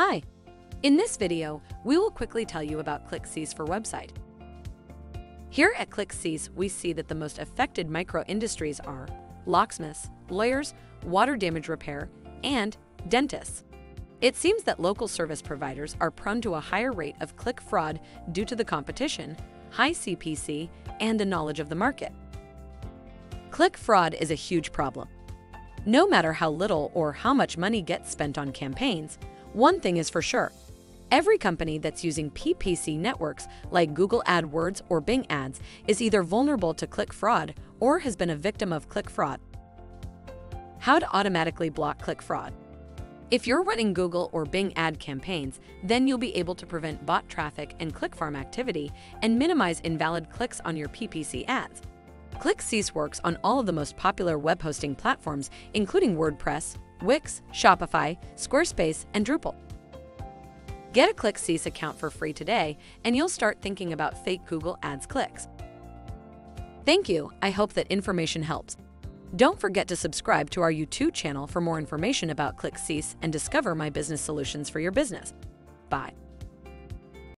Hi! In this video, we will quickly tell you about ClickCease for Website. Here at ClickCease, we see that the most affected micro-industries are locksmiths, lawyers, water damage repair, and dentists. It seems that local service providers are prone to a higher rate of click fraud due to the competition, high CPC, and the knowledge of the market. Click fraud is a huge problem. No matter how little or how much money gets spent on campaigns, one thing is for sure. Every company that's using PPC networks like Google AdWords or Bing Ads is either vulnerable to click fraud or has been a victim of click fraud. How to automatically block click fraud? If you're running Google or Bing ad campaigns, then you'll be able to prevent bot traffic and click farm activity and minimize invalid clicks on your PPC ads. ClickCease works on all of the most popular web hosting platforms, including WordPress, Wix, Shopify, Squarespace, and Drupal. Get a ClickCease account for free today, and you'll start thinking about fake Google Ads clicks. Thank you. I hope that information helps. Don't forget to subscribe to our YouTube channel for more information about ClickCease and discover my business solutions for your business. Bye.